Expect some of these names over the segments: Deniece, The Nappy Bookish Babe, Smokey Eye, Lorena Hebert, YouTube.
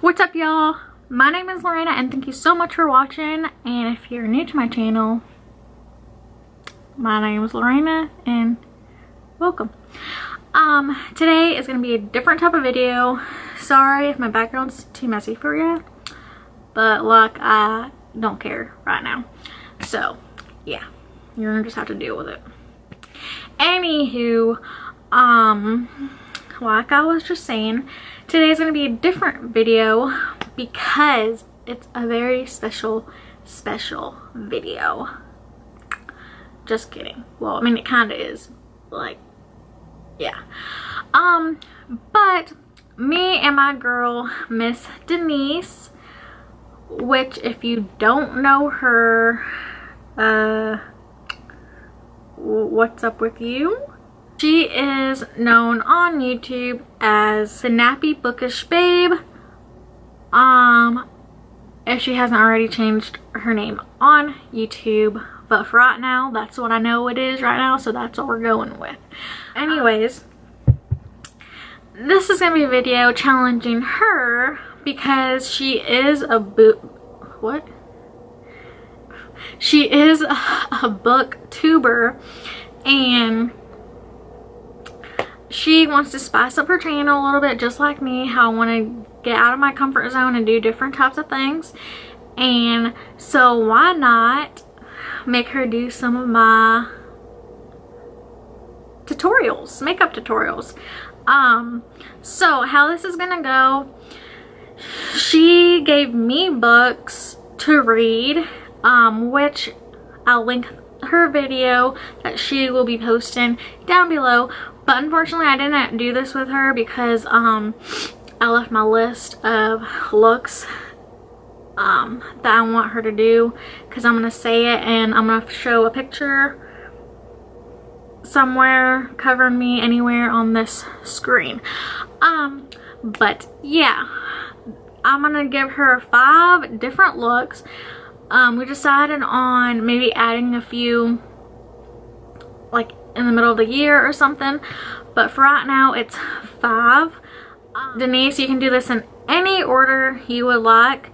What's up, y'all? My name is Lorena and thank you so much for watching. And if you're new to my channel, my name is Lorena and welcome. Today is going to be a different type of video. Sorry if my background's too messy for you, but look, I don't care right now. So yeah, you're gonna just have to deal with it. Anywho, like I was just saying, today's gonna be a different video because it's a very special video. Just kidding. Well, I mean, it kind of is, like, yeah. But me and my girl, Miss Deniece, which if you don't know her, what's up with you? She is known on YouTube as The Nappy Bookish Babe. If she hasn't already changed her name on YouTube, but for right now, that's what I know it is right now, so that's what we're going with. Anyways, this is gonna be a video challenging her because she is a booktuber, and she wants to spice up her channel a little bit, just like me, how I want to get out of my comfort zone and do different types of things. And so why not make her do some of my tutorials, makeup tutorials. So how this is gonna go, she gave me books to read, which I'll link her video that she will be posting down below. But unfortunately, I didn't do this with her because I left my list of looks that I want her to do, because I'm going to say it and I'm going to show a picture somewhere covering me anywhere on this screen. But yeah, I'm going to give her 5 different looks. We decided on maybe adding a few, like, in the middle of the year or something, but for right now it's 5. Deniece, you can do this in any order you would like,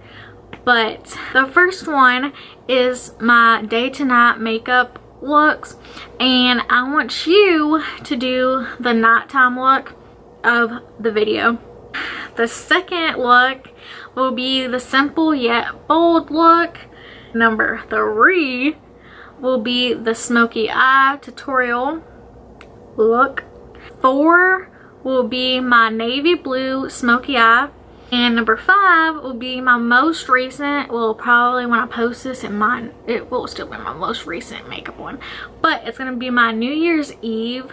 but the first one is my day to night makeup looks, and I want you to do the nighttime look of the video. The second look will be the simple yet bold look. Number 3 will be the smoky eye tutorial look. 4 will be my navy blue smoky eye, and number 5 will be my most recent, well, probably when I post this in mine, it will still be my most recent makeup one, but it's gonna be my New Year's Eve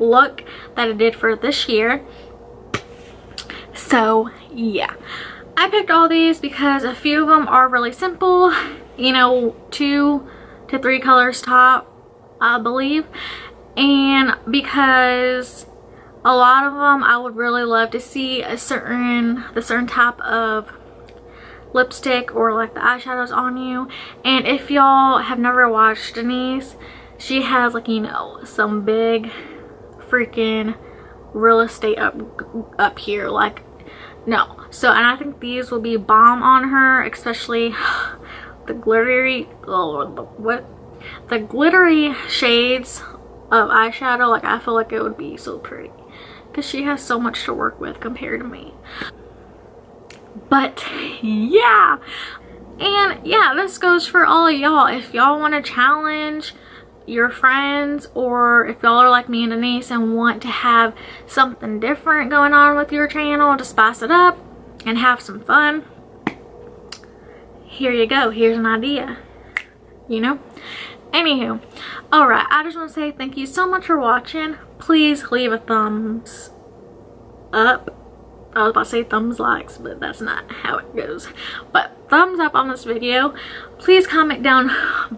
look that I did for this year. So yeah, I picked all these because a few of them are really simple, you know, 2 to 3 colors top, I believe, and because a lot of them I would really love to see the certain type of lipstick or like the eyeshadows on you. And if y'all have never watched Deniece, she has, like, you know, some big freaking real estate up here, like, no. So, and I think these will be bomb on her, especially the glittery, the glittery shades of eyeshadow. Like, I feel like it would be so pretty because she has so much to work with compared to me. But yeah, and yeah, this goes for all of y'all. If y'all want to challenge your friends, or if y'all are like me and Deniece and want to have something different going on with your channel to spice it up and have some fun, here you go, here's an idea, you know. Anywho, all right, I just want to say thank you so much for watching. Please leave a thumbs up. I was about to say thumbs likes, but that's not how it goes. But thumbs up on this video. Please comment down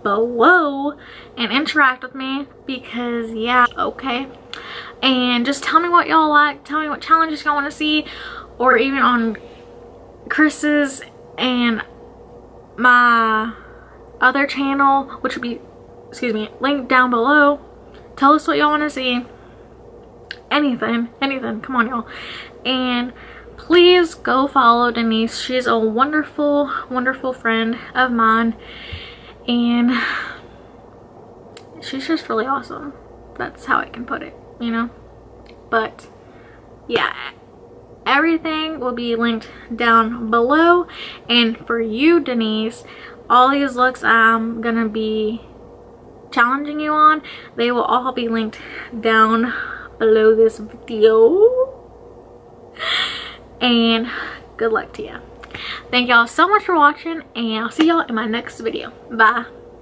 below and interact with me, because yeah, okay. And just tell me what y'all like. Tell me what challenges y'all want to see, or even on Chris's and my other channel, which would be, excuse me, linked down below. Tell us what y'all want to see. Anything, anything. Come on, y'all. And please go follow Deniece. She's a wonderful, wonderful friend of mine, and she's just really awesome. That's how I can put it, you know? But yeah, everything will be linked down below. And for you, Deniece, all these looks I'm gonna be challenging you on, they will all be linked down below this video. And good luck to you. Thank y'all so much for watching, and I'll see y'all in my next video. Bye.